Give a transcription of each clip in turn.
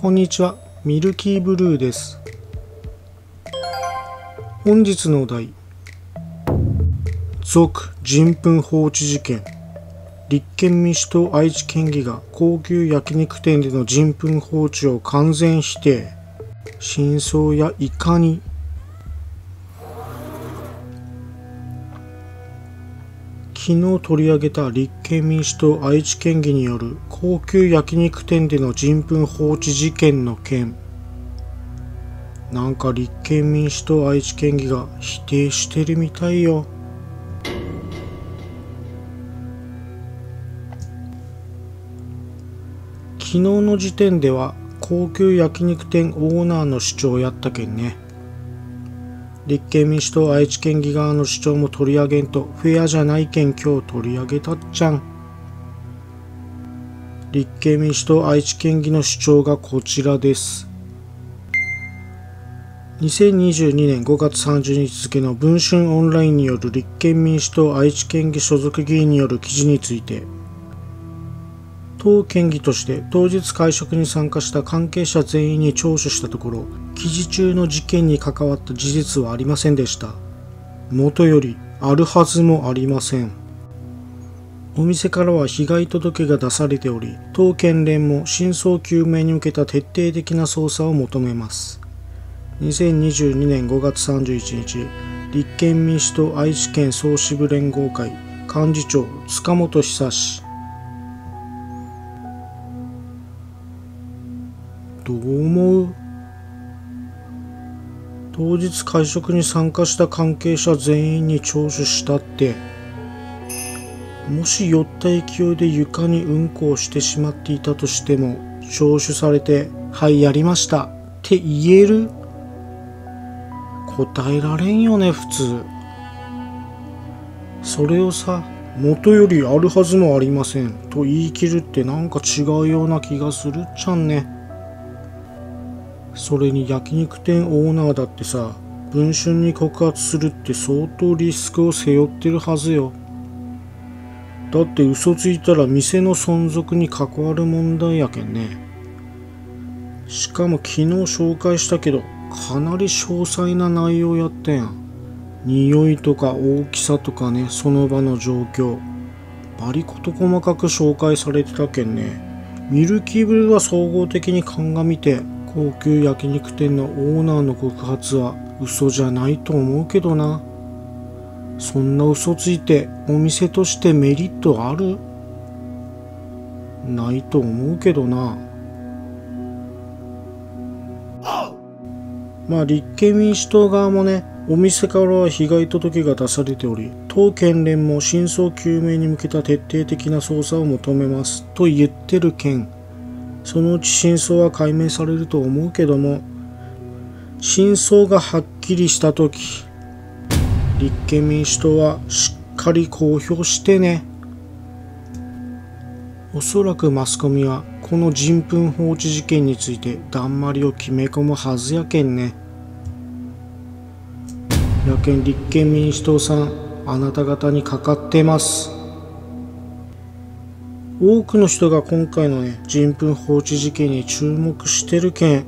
こんにちは、ミルキーブルーです。本日のお題、続人糞放置事件。立憲民主党愛知県議が高級焼肉店での人糞放置を完全否定。真相やいかに。昨日取り上げた立憲民主党愛知県議による高級焼肉店での人糞放置事件の件、なんか立憲民主党愛知県議が否定してるみたいよ。昨日の時点では高級焼肉店オーナーの主張やったけんね。立憲民主党愛知県議側の主張も取り上げんとフェアじゃないけん今日取り上げたっちゃん。立憲民主党愛知県議の主張がこちらです。2022年5月30日付の文春オンラインによる立憲民主党愛知県議所属議員による記事について、当県議として当日会食に参加した関係者全員に聴取したところ、記事中の事件に関わった事実はありませんでした。もとよりあるはずもありません。お店からは被害届が出されており、当県連も真相究明に向けた徹底的な捜査を求めます。2022年5月31日、立憲民主党愛知県総支部連合会幹事長塚本久志。どう思う？当日会食に参加した関係者全員に聴取したって、もし酔った勢いで床にうんこをしてしまっていたとしても、聴取されて「はいやりました」って言える？答えられんよね普通。それをさ、元よりあるはずもありませんと言い切るってなんか違うような気がするっちゃんね。それに焼肉店オーナーだってさ、文春に告発するって相当リスクを背負ってるはずよ。だって嘘ついたら店の存続に関わる問題やけんね。しかも昨日紹介したけど、かなり詳細な内容やったやん。匂いとか大きさとかね、その場の状況バリこと細かく紹介されてたけんね。ミルキーブルーは総合的に鑑みて、高級焼肉店のオーナーの告発は嘘じゃないと思うけどな。そんな嘘ついてお店としてメリットある？ないと思うけどな。まあ立憲民主党側もね、お店からは被害届が出されており、当県連も真相究明に向けた徹底的な捜査を求めますと言ってるけん、そのうち真相は解明されると思うけども、真相がはっきりした時、立憲民主党はしっかり公表してね。おそらくマスコミはこの人糞放置事件についてだんまりを決め込むはずやけんね。やけん立憲民主党さん、あなた方にかかってます。多くの人が今回のね、人糞放置事件に注目してるけん、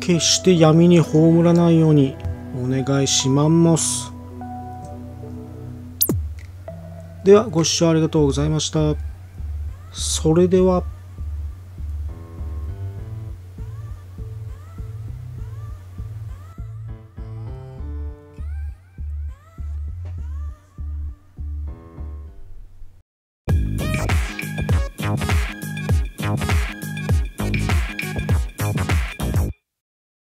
決して闇に葬らないようにお願いしまんもす。ではご視聴ありがとうございました。それでは。